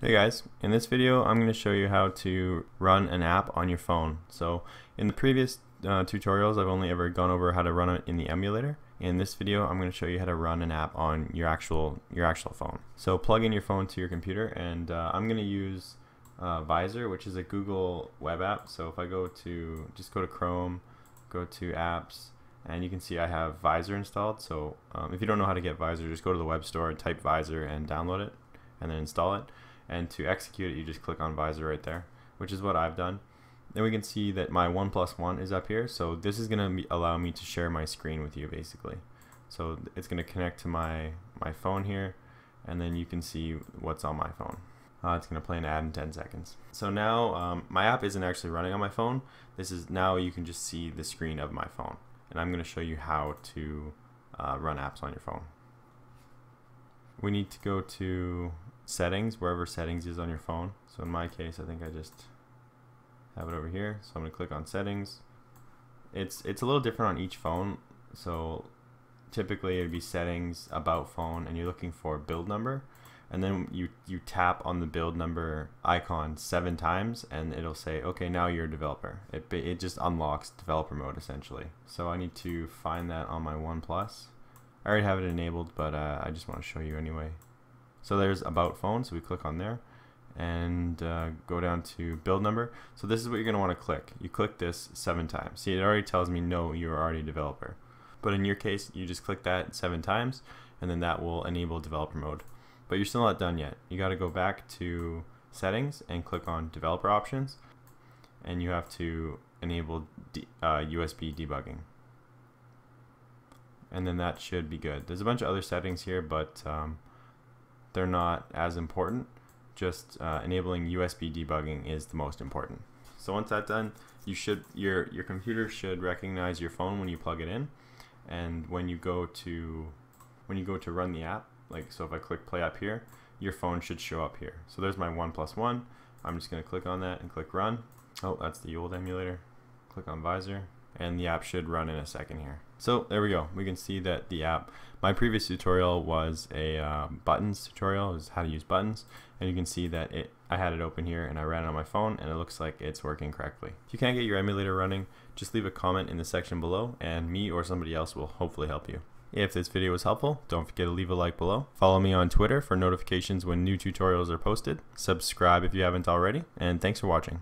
Hey guys, in this video I'm going to show you how to run an app on your phone. So in the previous tutorials I've only ever gone over how to run it in the emulator. In this video I'm going to show you how to run an app on your actual phone. So plug in your phone to your computer, and I'm going to use Vysor, which is a Google web app. So if I go to Chrome, go to apps, and you can see I have Vysor installed. So if you don't know how to get Vysor, just go to the web store, type Vysor and download it and then install it. And to execute it, you just click on Vysor right there, which is what I've done. Then we can see that my OnePlus One is up here, so this is going to allow me to share my screen with you basically. So it's going to connect to my phone here, and then you can see what's on my phone. It's going to play an ad in 10 seconds. So now my app isn't actually running on my phone. This is now you can just see the screen of my phone, and I'm going to show you how to run apps on your phone. We need to go to settings, wherever settings is on your phone. So in my case I think I just have it over here, so I'm gonna click on settings. It's a little different on each phone, so typically it'd be settings, about phone, and you're looking for build number, and then you tap on the build number icon 7 times and it'll say, okay, now you're a developer. It just unlocks developer mode essentially. So I need to find that on my OnePlus. I already have it enabled, but I just want to show you anyway. So there's about phone, so we click on there and go down to build number. So this is what you're going to want to click. You click this 7 times. See, it already tells me no, you're already a developer. But in your case, you just click that 7 times and then that will enable developer mode. But you're still not done yet. You got to go back to settings and click on developer options, and you have to enable USB debugging. And then that should be good. There's a bunch of other settings here, but they're not as important. Just enabling USB debugging is the most important. So once that's done, your computer should recognize your phone when you plug it in, and when you go to run the app, like so if I click play up here, your phone should show up here. So there's my OnePlus One. I'm just going to click on that and click run. Oh, that's the old emulator. Click on Vysor, and the app should run in a second here. So there we go. We can see that the app, my previous tutorial was a buttons tutorial, is how to use buttons, and you can see that I had it open here and I ran it on my phone, and it looks like it's working correctly. If you can't get your emulator running, just leave a comment in the section below and me or somebody else will hopefully help you. If this video was helpful, don't forget to leave a like below. Follow me on Twitter for notifications when new tutorials are posted. Subscribe if you haven't already, and thanks for watching.